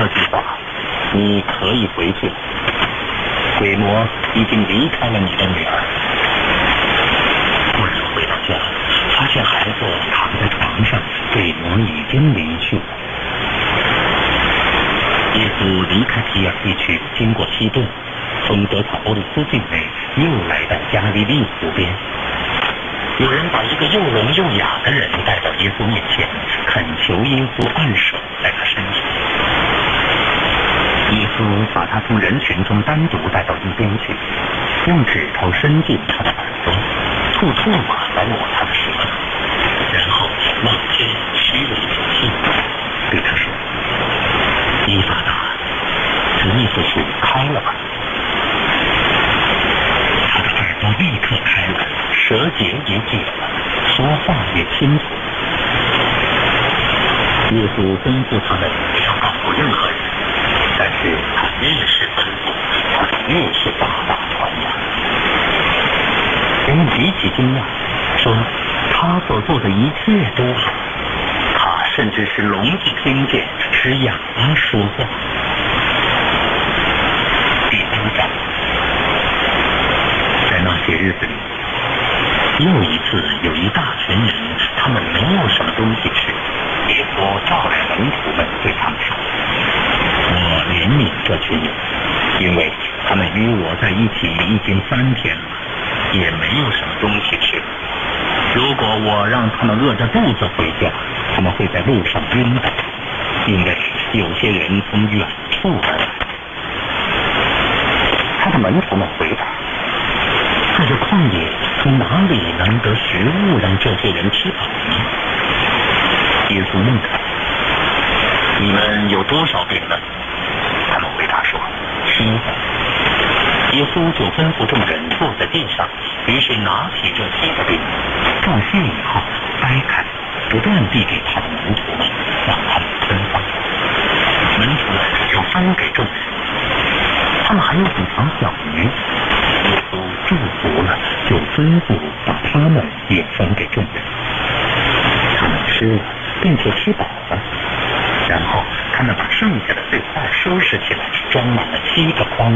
这句话，你可以回去了。鬼魔已经离开了你的女儿。我人回到家，发现孩子躺在床上，鬼魔已经离去了。耶稣离开皮尔地区，经过西顿，从德卡波利斯境内，又来到加利利湖边。有人把一个又聋又哑的人带到耶稣面前，恳求耶稣按手在他身上。耶稣把他从人群中单独带到一边去，用指头伸进他的耳朵，吐唾沫来抹他的舌头，然后望天虚为平静，对他说：“伊法达，这意思是开了吧？”他的耳朵立刻开了，舌结也解了，说话也清楚。耶稣吩咐他们不要告诉任何人，但是他越是吩咐，他越是大大传扬。人们极其惊讶，说他所做的一切都好，他甚至使聋子听见，使哑巴说话。第8章，在那些日子里，又一次有一大群人，他们没有什么东西吃。耶稣召来门徒们对他们说：“我怜悯这群人，因为他们与我在一起已经3天了，也没有什么东西吃。如果我让他们饿着肚子回家，他们会在路上晕倒，因为有些人从远处而来。”他的门徒们回答：“这个旷野从哪里能得食物让这些人吃饱呢？”耶稣问他：“你们有多少饼呢？”他们回答说：“7个。”耶稣就吩咐众人坐在地上，于是拿起这7个饼，照谢以后掰开，不断递给他的门徒们，让他们分发。门徒们又分给众人，他们还有几条小鱼。耶稣祝福了，就吩咐把他们也分给众人。他们吃了，并且吃饱了，然后他们把剩下的碎块收拾起来，装满了7个筐。